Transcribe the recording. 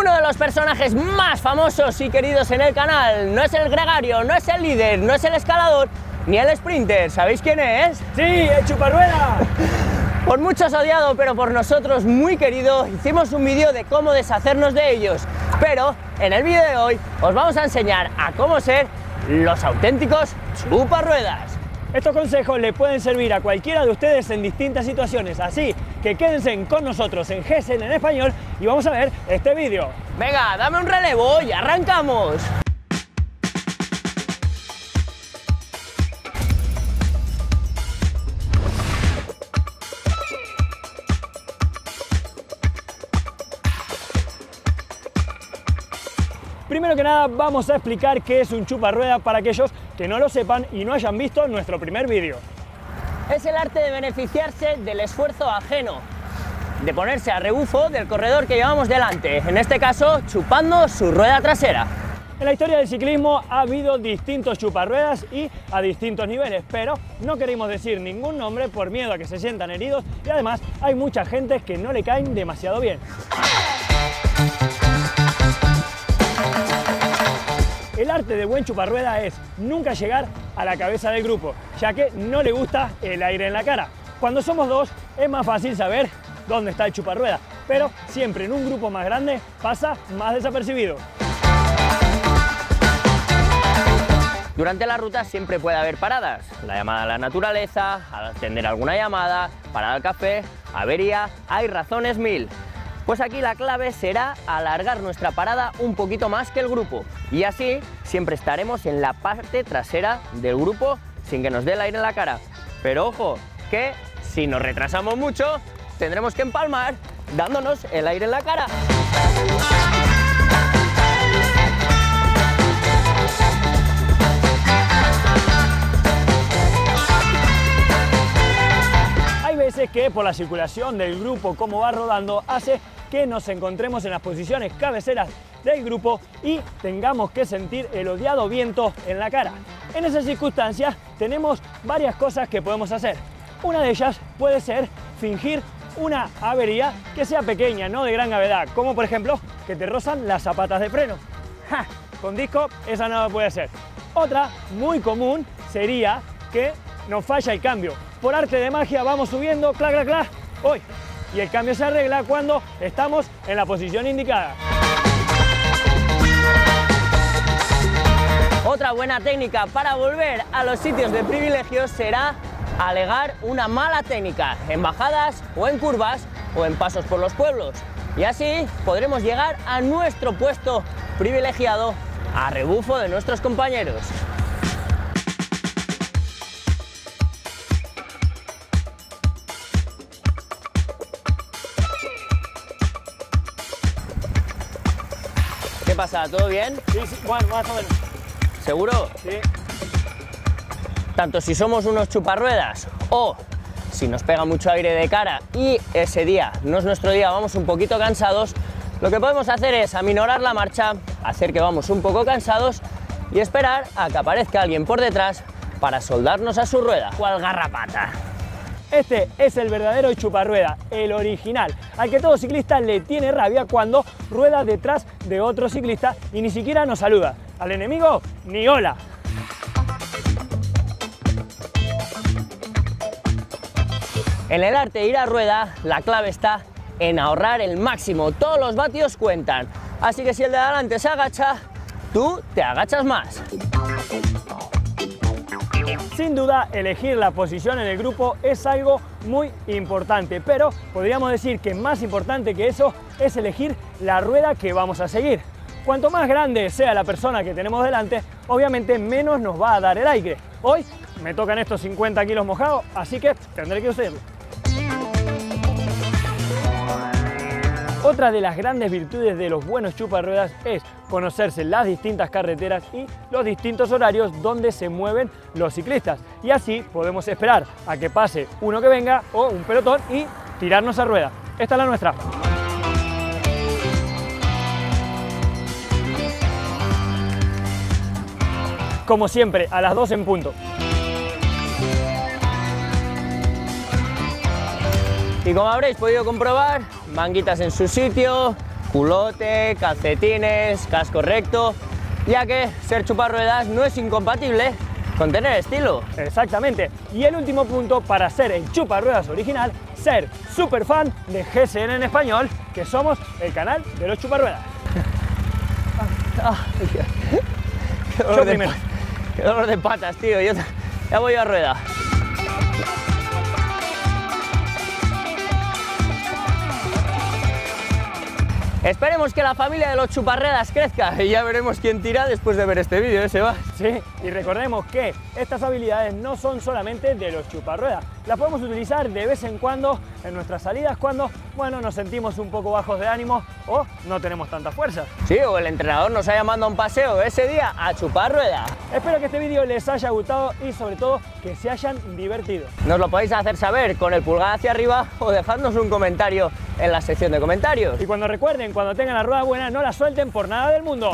Uno de los personajes más famosos y queridos en el canal. No es el gregario, no es el líder, no es el escalador, ni el sprinter. ¿Sabéis quién es? ¡Sí, el chuparrueda! Por muchos odiado, pero por nosotros muy querido, hicimos un vídeo de cómo deshacernos de ellos. Pero en el vídeo de hoy os vamos a enseñar a cómo ser los auténticos chuparruedas. Estos consejos le pueden servir a cualquiera de ustedes en distintas situaciones, así que quédense con nosotros en GSN en Español y vamos a ver este vídeo. Venga, dame un relevo y arrancamos. Primero que nada vamos a explicar qué es un chuparrueda para aquellos que no lo sepan y no hayan visto nuestro primer vídeo. Es el arte de beneficiarse del esfuerzo ajeno, de ponerse a rebufo del corredor que llevamos delante, en este caso chupando su rueda trasera. En la historia del ciclismo ha habido distintos chuparruedas y a distintos niveles, pero no queremos decir ningún nombre por miedo a que se sientan heridos y además hay mucha gente que no le caen demasiado bien. El arte de buen chuparrueda es nunca llegar a la cabeza del grupo, ya que no le gusta el aire en la cara. Cuando somos dos es más fácil saber dónde está el chuparrueda, pero siempre en un grupo más grande pasa más desapercibido. Durante la ruta siempre puede haber paradas, la llamada a la naturaleza, al atender alguna llamada, parar al café, avería, hay razones mil. Pues aquí la clave será alargar nuestra parada un poquito más que el grupo y así siempre estaremos en la parte trasera del grupo sin que nos dé el aire en la cara. Pero ojo, que si nos retrasamos mucho tendremos que empalmar dándonos el aire en la cara. Que por la circulación del grupo como va rodando hace que nos encontremos en las posiciones cabeceras del grupo y tengamos que sentir el odiado viento en la cara. En esas circunstancias tenemos varias cosas que podemos hacer. Una de ellas puede ser fingir una avería que sea pequeña, no de gran gravedad, como por ejemplo que te rozan las zapatas de freno. ¡Ja! Con disco esa no puede ser. Otra muy común sería que nos falla el cambio. Por arte de magia vamos subiendo, clac, clac, clac, hoy. Y el cambio se arregla cuando estamos en la posición indicada. Otra buena técnica para volver a los sitios de privilegio será alegar una mala técnica en bajadas o en curvas o en pasos por los pueblos. Y así podremos llegar a nuestro puesto privilegiado a rebufo de nuestros compañeros. ¿Qué pasa? ¿Todo bien? Sí, sí, bueno, más o menos. ¿Seguro? Sí. Tanto si somos unos chuparruedas o si nos pega mucho aire de cara y ese día no es nuestro día, vamos un poquito cansados, lo que podemos hacer es aminorar la marcha, hacer que vamos un poco cansados y esperar a que aparezca alguien por detrás para soldarnos a su rueda, cual garrapata. Este es el verdadero chuparrueda, el original, al que todo ciclista le tiene rabia cuando rueda detrás de otro ciclista y ni siquiera nos saluda. Al enemigo, ni hola. En el arte de ir a rueda, la clave está en ahorrar el máximo. Todos los vatios cuentan, así que si el de adelante se agacha, tú te agachas más. Sin duda, elegir la posición en el grupo es algo muy importante, pero podríamos decir que más importante que eso es elegir la rueda que vamos a seguir. Cuanto más grande sea la persona que tenemos delante, obviamente menos nos va a dar el aire. Hoy me tocan estos 50 kilos mojados, así que tendré que usarlo. Otra de las grandes virtudes de los buenos chuparruedas es conocerse las distintas carreteras y los distintos horarios donde se mueven los ciclistas. Y así podemos esperar a que pase uno que venga o un pelotón y tirarnos a rueda. Esta es la nuestra. Como siempre, a las 2 en punto. Y como habréis podido comprobar, manguitas en su sitio, culote, calcetines, casco recto, ya que ser chuparruedas no es incompatible con tener estilo. Exactamente. Y el último punto para ser el chuparruedas original, ser super fan de GCN en español, que somos el canal de los chuparruedas. Qué dolor, qué dolor de patas, tío. Yo ya voy a rueda. Esperemos que la familia de los chuparruedas crezca y ya veremos quién tira después de ver este vídeo, ¿eh, Seba? Sí, y recordemos que estas habilidades no son solamente de los chuparruedas. Las podemos utilizar de vez en cuando en nuestras salidas cuando, bueno, nos sentimos un poco bajos de ánimo o no tenemos tanta fuerza. Sí, o el entrenador nos ha llamado a un paseo ese día a chuparrueda. Espero que este vídeo les haya gustado y sobre todo que se hayan divertido. Nos lo podéis hacer saber con el pulgar hacia arriba o dejadnos un comentario en la sección de comentarios. Y cuando recuerden, cuando tengan la rueda buena, no la suelten por nada del mundo.